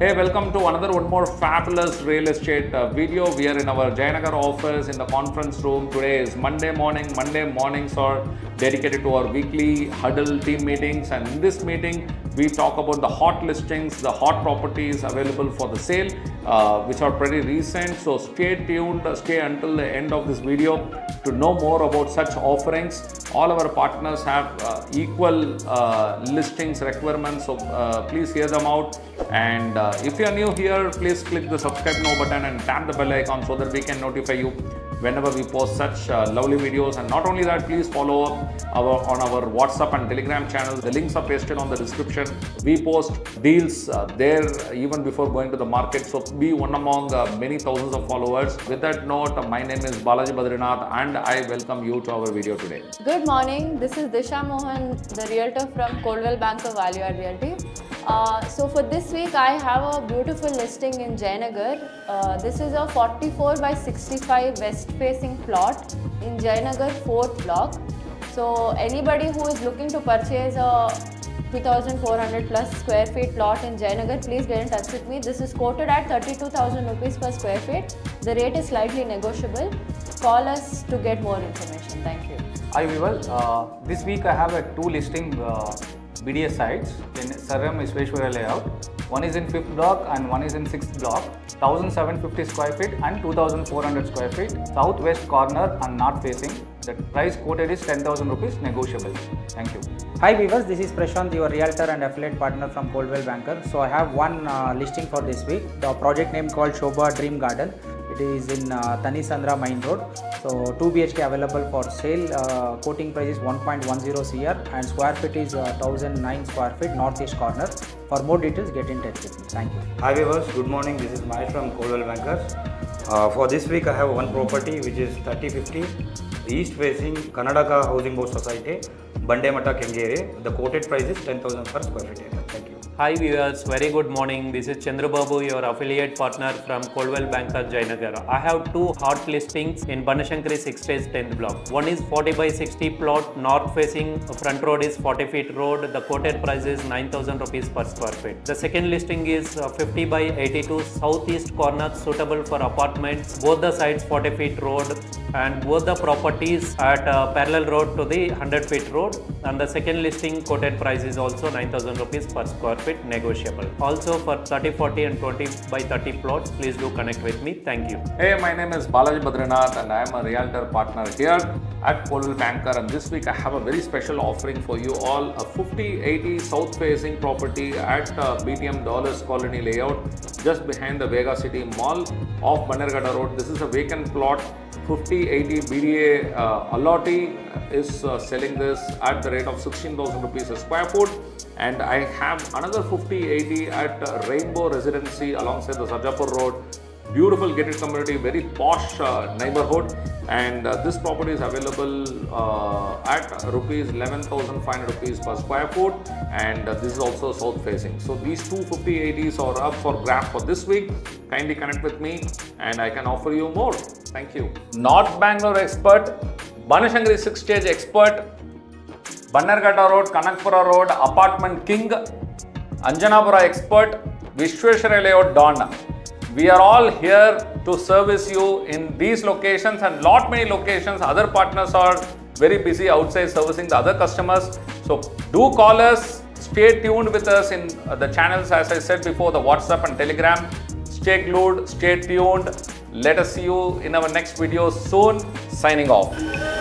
Hey, welcome to another one more fabulous real estate video. We are in our Jainagar office in the conference room. Today is Monday morning. Monday mornings are dedicated to our weekly huddle team meetings, and in this meeting we talk about the hot listings, the hot properties available for the sale, which are pretty recent. So stay tuned, stay until the end of this video to know more about such offerings. All our partners have equal listings requirements, so please hear them out. And if you are new here, please click the subscribe now button and tap the bell icon so that we can notify you whenever we post such lovely videos. And not only that, please follow up on our WhatsApp and Telegram channels. The links are pasted on the description. We post deals there even before going to the market, so be one among many thousands of followers. With that note, my name is Balaji Badrinath and I welcome you to our video today. Good morning, this is Disha Mohan, the realtor from Coldwell Banker Value Add Realty. So for this week, I have a beautiful listing in Jainagar. This is a 44 by 65 west facing plot in Jainagar 4th block. So anybody who is looking to purchase a 2400 plus square feet plot in Jainagar, please get in touch with me. This is quoted at 32,000 rupees per square feet. The rate is slightly negotiable. Call us to get more information. Thank you. Hi Viwal. This week I have a two listing BDA sites in Vishweshwara Layout. One is in 5th block and one is in 6th block. 1750 square feet and 2400 square feet. Southwest corner and north facing. The price quoted is 10,000 rupees negotiable. Thank you. Hi viewers, this is Prashant, your realtor and affiliate partner from Coldwell Banker. So I have one listing for this week. The project name called Shobha Dream Garden. It is in Tanisandra Main Road. So 2 BHK available for sale. Quoting price is 1.10 CR and square feet is 1009 square feet, northeast corner. For more details, get in touch with me. Thank you. Hi viewers, good morning. This is Mahesh from Coldwell Bankers. For this week, I have one property which is 3050 east facing Kannada Ka Housing Board Society, Bande Mata Kengere. The quoted price is 10,000 per square feet. Thank you. Hi viewers, very good morning. This is Chandra Babu, your affiliate partner from Coldwell Banker, Jainagar. I have two hot listings in Banashankari 6th phase 10th block. One is 40 by 60 plot, north facing, front road is 40 feet road. The quoted price is 9,000 rupees per square feet. The second listing is 50 by 82 southeast corner, suitable for apartments. Both the sides 40 feet road and both the properties at parallel road to the 100 feet road. And the second listing quoted price is also 9,000 rupees per square feet. Negotiable. Also for 30, 40 and 20 by 30 plots, please do connect with me. Thank you. Hey, my name is Balaji Badrinath and I am a realtor partner here at Coldwell Banker, and this week I have a very special offering for you all. A 5080 south facing property at BTM Dollars Colony layout, just behind the Vega City Mall off Bannergatta Road. This is a vacant plot. 5080 BDA allottee is selling this at the rate of 16,000 rupees a square foot. And I have another 5080 at Rainbow Residency alongside the Sarjapur Road. Beautiful gated community, very posh neighborhood, and this property is available at rupees 11,500 rupees per square foot, and this is also south facing. So these two 5080s are up for grab for this week. Kindly connect with me and I can offer you more. Thank you. North Bangalore expert, Banashankari 6th stage expert, Bannergatta Road, Kanakpura Road, Apartment King, Anjanapura expert, Vishweshwara Layout Donna. We are all here to service you in these locations and lot many locations. Other partners are very busy outside servicing the other customers. So do call us, stay tuned with us in the channels, as I said before, the WhatsApp and Telegram. Stay glued, stay tuned. Let us see you in our next video soon. Signing off.